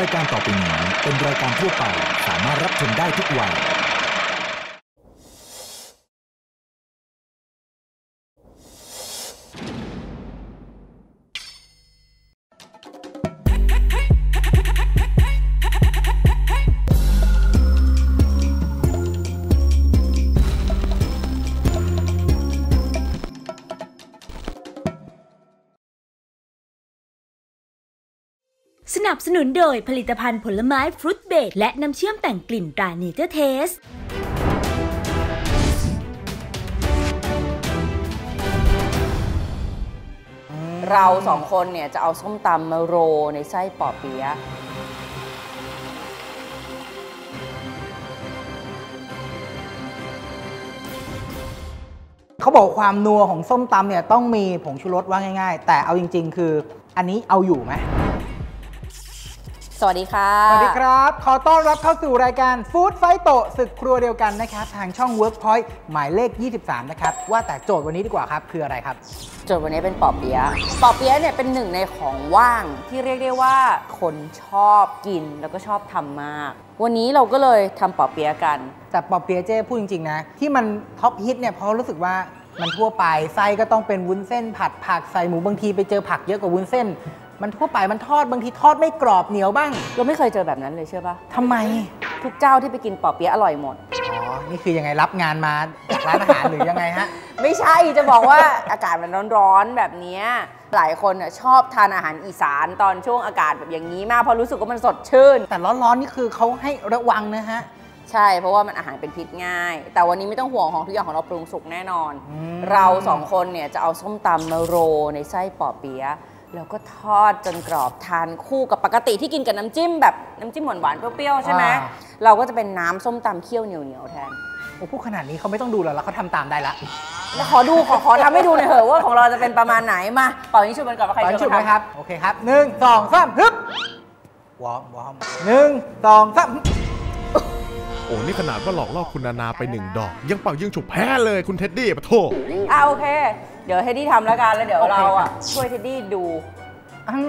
รายการต่อไปนี้เป็นรายการทั่วไปสามารถรับชมได้ทุกวัยสนับสนุนโดยผลิตภัณฑ์ผลไม้ฟรุตเบรดและน้ำเชื่อมแต่งกลิ่นตราเนเจอร์เทสเราสองคนเนี่ยจะเอาส้มตำมาโรในไส้ป่อเปี๊ยะเขาบอกความนัวของส้มตำเนี่ยต้องมีผงชูรสว่าง่ายๆแต่เอาจริงๆคืออันนี้เอาอยู่ไหมสวัสดีค่ะสวัสดีครับขอต้อนรับเข้าสู่รายการฟู้ดไฟโตศึกครัวเดียวกันนะครับทางช่อง Workpoint หมายเลข23นะครับว่าแต่โจทย์วันนี้ดีกว่าครับคืออะไรครับโจทย์วันนี้เป็นป่อเปี๊ยะป่อเปี๊ยะเนี่ยเป็นหนึ่งในของว่างที่เรียกได้ว่าคนชอบกินแล้วก็ชอบทำมากวันนี้เราก็เลยทำป่อเปี๊ยะกันแต่ป่อเปี๊ยะเจ้พูดจริงๆนะที่มันท็อปฮิตเนี่ยเพราะรู้สึกว่ามันทั่วไปไส้ก็ต้องเป็นวุ้นเส้นผัดผักใส่หมูบางทีไปเจอผักเยอะกว่าวุ้นเส้นมันทั่วไปมันทอดบางทีทอดไม่กรอบเหนียวบ้างเราไม่เคยเจอแบบนั้นเลยเชื่อป่ะทำไมทุกเจ้าที่ไปกินป่อเปี๊ยะอร่อยหมดอ๋อนี่คือยังไงรับงานมาจากร้านอาหารหรือยังไงฮะไม่ใช่จะบอกว่า อากาศมันร้อนๆแบบนี้หลายคนชอบทานอาหารอีสานตอนช่วงอากาศแบบอย่างนี้มากเพราะรู้สึกว่ามันสดชื่นแต่ร้อนๆนี่คือเขาให้ระวังนะฮะใช่เพราะว่ามันอาหารเป็นพิษง่ายแต่วันนี้ไม่ต้องห่วงของทุกอย่างของเราปรุงสุกแน่นอนเราสองคนเนี่ยจะเอาส้มตำมาโรในไส้ป่อเปี๊ยะแล้วก็ทอดจนกรอบทานคู่กับปกติที่กินกับน้ำจิ้มแบบน้ำจิ้มหวานๆเปรี้ยวๆใช่ไหมเราก็จะเป็นน้ำส้มตำเคี่ยวเหนียวๆแทนโอ้พูดขนาดนี้เขาไม่ต้องดูแล้วแล้วเขาทำตามได้ละแล้วขอดูขอทำให้ดูหน่อยเถอะว่าของเราจะเป็นประมาณไหนมาเป่ายิงชุบมันก่อนว่าใครจะชุบครับโอเคครับหนึ่งสองสามฮึบวอมหนึ่งสองสามโอ้นี่ขนาดว่าหลอกล่อคุณนานาไปหนึ่งดอกยังเป่ายิงฉุบแพ้เลยคุณเท็ดดี้ปะโถโอเคเดี๋ยวเท็ดดี้ทำแล้วกันแล้วเดี๋ยวเราช่วยเท็ดดี้ดู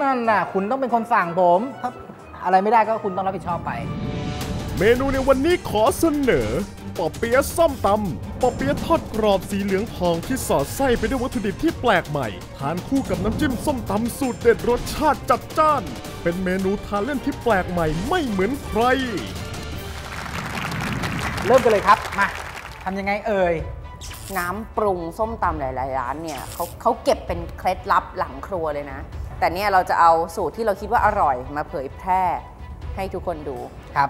นั่นน่ะคุณต้องเป็นคนสั่งผมถ้าอะไรไม่ได้ก็คุณต้องรับผิดชอบไปเมนูในวันนี้ขอเสนอป่อเปี๊ยะส้มตำป่อเปี๊ยะทอดกรอบสีเหลืองทองที่สอดไส้ไปด้วยวัตถุดิบที่แปลกใหม่ทานคู่กับน้ำจิ้มส้มตำสูตรเด็ดรสชาติจัดจ้านเป็นเมนูทานเล่นที่แปลกใหม่ไม่เหมือนใครเริ่มกันเลยครับมาทำยังไงเอ่ยน้ำปรุงส้มตำหลายๆร้านเนี่ยเขาเก็บเป็นเคล็ดลับหลังครัวเลยนะแต่เนี่ยเราจะเอาสูตรที่เราคิดว่าอร่อยมาเผยแพร่ให้ทุกคนดูครับ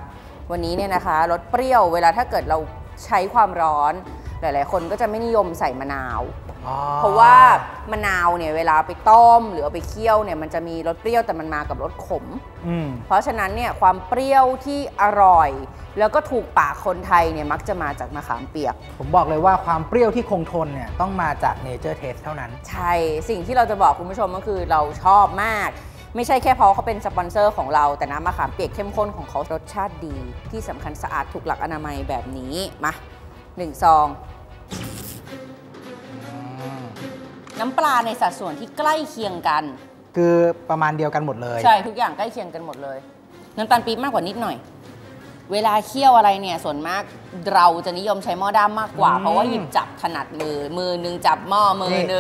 วันนี้เนี่ยนะคะรสเปรี้ยวเวลาถ้าเกิดเราใช้ความร้อนหลายๆคนก็จะไม่นิยมใส่มะนาวเพราะว่ามะนาวเนี่ยเวลาไปต้มหรือเอาไปเคี่ยวเนี่ยมันจะมีรสเปรี้ยวแต่มันมากับรสขมเพราะฉะนั้นเนี่ยความเปรี้ยวที่อร่อยแล้วก็ถูกปากคนไทยเนี่ยมักจะมาจากมะขามเปียกผมบอกเลยว่าความเปรี้ยวที่คงทนเนี่ยต้องมาจากเนเจอร์เทสเท่านั้นใช่สิ่งที่เราจะบอกคุณผู้ชมก็คือเราชอบมากไม่ใช่แค่เพราะเขาเป็นสปอนเซอร์ของเราแต่น้ำมะขามเปียกเข้มข้นของเขารสชาติดีที่สำคัญสะอาดถูกหลักอนามัยแบบนี้มาหนึ่งซองน้ำปลาในสัดส่วนที่ใกล้เคียงกันคือประมาณเดียวกันหมดเลยใช่ทุกอย่างใกล้เคียงกันหมดเลยน้ำตาลปี๊บมากกว่านิดหน่อยเวลาเคี่ยวอะไรเนี่ยส่วนมากเราจะนิยมใช้หม้อด้ามมากกว่าเพราะว่าหยิบจับถนัดมือนึงจับหม้อมือนึ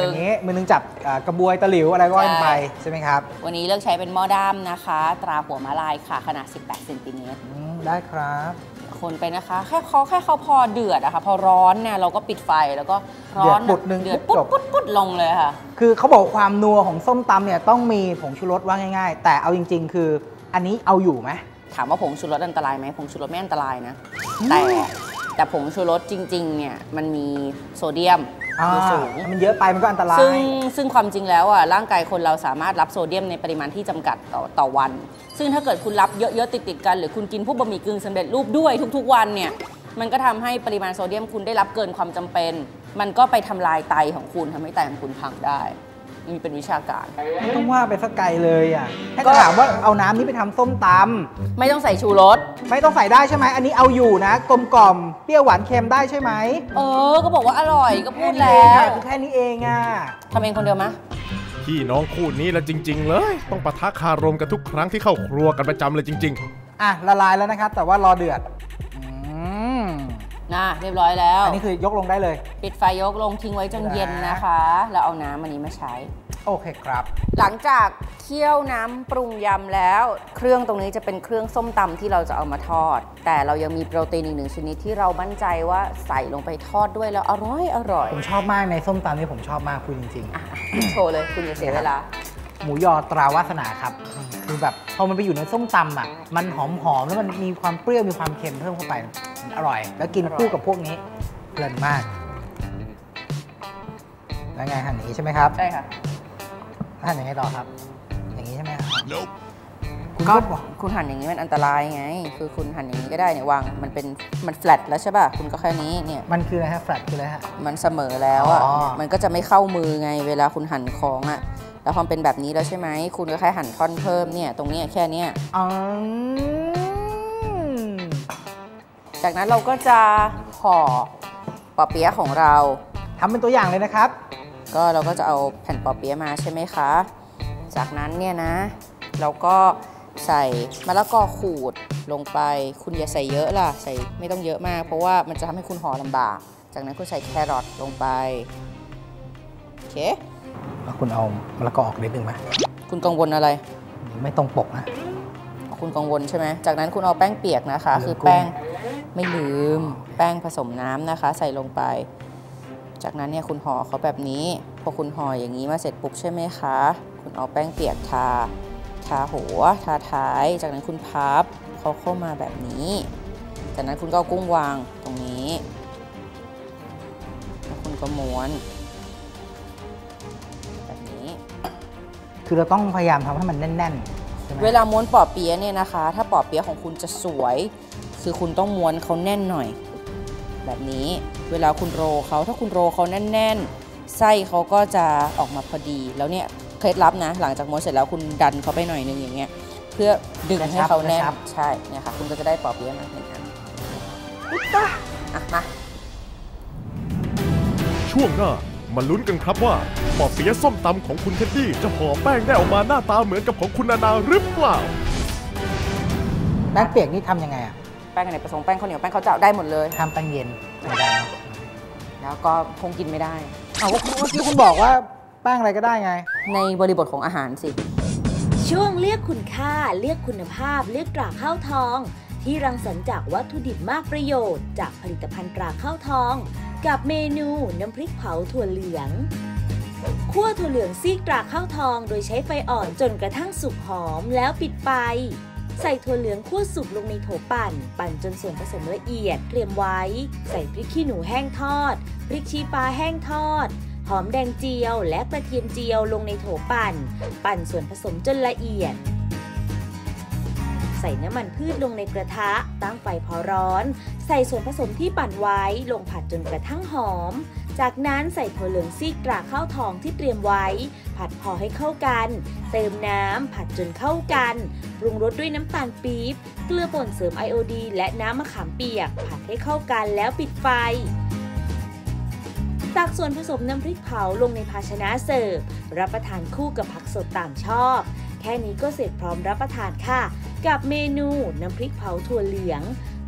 งจับกระบวยตะหลิวอะไรก็ว่าไปใช่ไหมครับวันนี้เลือกใช้เป็นหม้อด้ามนะคะตราหัวมาลายค่ะขนาด18เซนติเมตรได้ครับคนไปนะคะแค่เขาพอเดือดอะค่ะพอร้อนเนี่ยเราก็ปิดไฟแล้วก็ร้อนปุ๊บนึงเดือดปุ๊บลงเลยค่ะคือเขาบอกความนัวของส้มตำเนี่ยต้องมีผงชูรสว่าง่ายๆแต่เอาจริงๆคืออันนี้เอาอยู่ไหมถามว่าผงชูรสอันตรายไหมผงชูรสไม่อันตรายนะแต่ผงชูรสจริงๆเนี่ยมันมีโซเดียมสูงมันเยอะไปมันก็อันตรายซึ่งความจริงแล้วอ่ะร่างกายคนเราสามารถรับโซเดียมในปริมาณที่จำกัดต่อวันซึ่งถ้าเกิดคุณรับเยอะๆติดๆกันหรือคุณกินพวกบะหมี่กึ่งสำเร็จรูปด้วยทุกๆวันเนี่ยมันก็ทำให้ปริมาณโซเดียมคุณได้รับเกินความจำเป็นมันก็ไปทำลายไตของคุณทำให้ไตของคุณพังได้มีเป็นวิชาการต้องว่าไปสักไกลเลยอ่ะก็ถามว่าเอาน้ำนี้ไปทำส้มตำไม่ต้องใส่ชูรสไม่ต้องใส่ได้ใช่ไหมอันนี้เอาอยู่นะกลมกล่อมเปรี้ยวหวานเค็มได้ใช่ไหมก็บอกว่าอร่อยก็พูดแล้วแค่นี้เองอ่ะทำเองคนเดียวมะ พี่น้องคู่นี้แล้วจริงๆเลยต้องปะทะคารมกันทุกครั้งที่เข้าครัวกันประจำเลยจริงๆอ่ะละลายแล้วนะครับแต่ว่ารอเดือดน่ะเรียบร้อยแล้วอันนี้คือยกลงได้เลยปิดไฟยกลงทิ้งไว้จนเย็นนะคะแล้วเอาน้ำอันนี้มาใช้โอเคครับหลังจากเคี่ยวน้ำปรุงยำแล้วเครื่องตรงนี้จะเป็นเครื่องส้มตำที่เราจะเอามาทอดแต่เรายังมีโปรตีนอีกหนึ่งชนิดที่เรามั่นใจว่าใส่ลงไปทอดด้วยแล้วอร่อยผมชอบมากในส้มตำนี่ผมชอบมากคุณจริงๆโชว์เลยคุณอย่าเสียเวลาหมูยอตราวาสนาครับคือแบบพอมันไปอยู่ในส้มตำอ่ะมันหอมๆแล้วมันมีความเปรี้ยวมีความเค็มเพิ่มเข้าไปอร่อยแล้วกินคู่กับพวกนี้เพลินมากแล้วไงหั่นอย่างนี้ใช่ไหมครับใช่ค่ะหั่นอย่างไรต่อครับอย่างนี้ใช่ไหมครับก็คุณหั่นอย่างนี้มันอันตรายไงคือคุณหั่นอย่างนี้ก็ได้เนี่ยวางมันแฟลตแล้วใช่ป่ะคุณก็แค่นี้เนี่ยมันคืออะไรฮะแฟลตคืออะไรฮะมันเสมอแล้วอ่ะมันก็จะไม่เข้ามือไงเวลาคุณหั่นของอ่ะแล้วพอเป็นแบบนี้แล้วใช่ไหมคุณก็แค่หั่นท่อนเพิ่มเนี่ยตรงนี้แค่นี้จากนั้นเราก็จะห่อปอเปี๊ยะของเราทำเป็นตัวอย่างเลยนะครับก็เราก็จะเอาแผ่นปอเปี๊ยะมาใช่ไหมคะจากนั้นเนี่ยนะเราก็ใส่มะละกอขูดลงไปคุณอย่าใส่เยอะล่ะใส่ไม่ต้องเยอะมากเพราะว่ามันจะทำให้คุณห่อลำบากจากนั้นคุณใส่แครอทลงไปโอเคแล้วคุณเอามะละกอออกนิดนึงไหมคุณกังวลอะไรไม่ตรงปกนะคุณกังวลใช่ไหมจากนั้นคุณเอาแป้งเปียกนะคะคือแป้งไม่ลืมแป้งผสมน้ำนะคะใส่ลงไปจากนั้นเนี่ยคุณห่อเขาแบบนี้พอคุณห่ออย่างนี้มาเสร็จปุ๊บใช่ไหมคะคุณเอาแป้งเปียกทาหัวทาท้ายจากนั้นคุณพับเขาเข้ามาแบบนี้จากนั้นคุณก็เอากุ้งวางตรงนี้แล้วคุณก็ม้วนแบบนี้คือเราต้องพยายามทำให้มันแน่นๆเวลาม้วนปอเปี๊ยะเนี่ยนะคะถ้าปอเปี๊ยะของคุณจะสวยคือคุณต้องม้วนเขาแน่นหน่อยแบบนี้เวลาคุณโรเขาถ้าคุณโรเขาแน่นๆไส้เขาก็จะออกมาพอดีแล้วเนี่ยเคล็ดลับนะหลังจากม้วนเสร็จแล้วคุณดันเขาไปหน่อยนึงอย่างเงี้ยเพื่อดึงให้เขาแน่นใช่เนี่ยค่ะคุณก็จะได้ปอเปี๊ยะมาหนึ่งอันอ่ะมาช่วงหน้ามาลุ้นกันครับว่าปอเปี๊ยะส้มตำของคุณเท็ดดี้จะห่อแป้งได้ออกมาหน้าตาเหมือนกับของคุณนานาหรือเปล่าแป้งเปียกนี่ทำยังไงอะแป้งอะไรผสมแป้งข้าวเหนียวแป้งข้าวเจ้าได้หมดเลยทำแป้งเย็นแล้วก็คงกินไม่ได้เอาเมื่อกี้คุณบอกว่าแป้งอะไรก็ได้ไงในบริบทของอาหารสิช่วงเลือกคุณค่าเลือกคุณภาพเลือกตราข้าวทองที่รังสรรค์จากวัตถุดิบมากประโยชน์จากผลิตภัณฑ์ตราข้าวทองกับเมนูน้ำพริกเผาถั่วเหลืองคั่วถั่วเหลืองซีกตราข้าวทองโดยใช้ไฟอ่อนจนกระทั่งสุกหอมแล้วปิดไฟใส่ถั่วเหลืองคั่วสุกลงในโถปั่นจนส่วนผสมละเอียดเตรียมไว้ใส่พริกขี้หนูแห้งทอดพริกชี้ฟ้าแห้งทอดหอมแดงเจียวและกระเทียมเจียวลงในโถปั่นส่วนผสมจนละเอียดใส่น้ำมันพืชลงในกระทะตั้งไฟพอร้อนใส่ส่วนผสมที่ปั่นไว้ลงผัดจนกระทั่งหอมจากนั้นใส่ถั่วเหลืองซีกตราข้าวทองที่เตรียมไว้ผัดพอให้เข้ากันเติมน้ำผัดจนเข้ากันปรุงรสด้วยน้ำตาลปี๊บเกลือป่นเสริมไอโอดีนและน้ำมะขามเปียกผัดให้เข้ากันแล้วปิดไฟตักส่วนผสมน้ำพริกเผาลงในภาชนะเสิร์ฟรับประทานคู่กับผักสดตามชอบแค่นี้ก็เสร็จพร้อมรับประทานค่ะกับเมนูน้ำพริกเผาถั่วเหลือง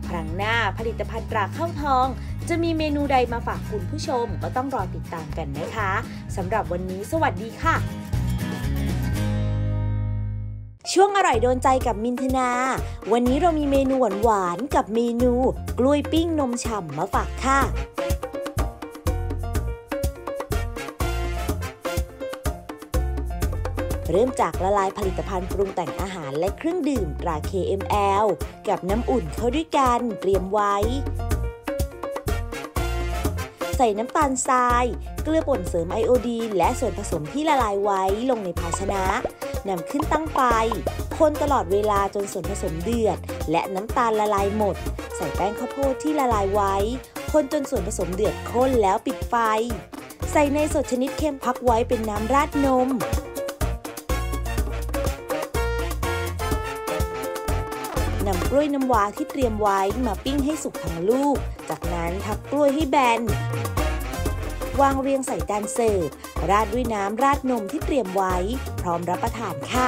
ครั้งหน้าผลิตภัณฑ์ตราข้าวทองจะมีเมนูใดมาฝากคุณผู้ชมก็ต้องรอติดตามกันนะคะสำหรับวันนี้สวัสดีค่ะช่วงอร่อยโดนใจกับมินทนาวันนี้เรามีเมนูหวานๆกับเมนูกล้วยปิ้งนมฉ่ำมาฝากค่ะเริ่มจากละลายผลิตภัณฑ์ปรุงแต่งอาหารและเครื่องดื่มตรา KML กับน้ำอุ่นเข้าด้วยกันเตรียมไว้ใส่น้ำตาลทรายเกลือป่นเสริมไอโอดีนและส่วนผสมที่ละลายไว้ลงในภาชนะนำขึ้นตั้งไฟคนตลอดเวลาจนส่วนผสมเดือดและน้ำตาลละลายหมดใส่แป้งข้าวโพดที่ละลายไว้คนจนส่วนผสมเดือดข้นแล้วปิดไฟใส่เนยสดชนิดเค็มพักไว้เป็นน้ำราดนมนำกล้วยน้ำว้าที่เตรียมไว้มาปิ้งให้สุกทั้งลูกจากนั้นทับกล้วยให้แบนวางเรียงใส่จานเสิร์ฟ ราดด้วยน้ำราดนมที่เตรียมไว้พร้อมรับประทานค่ะ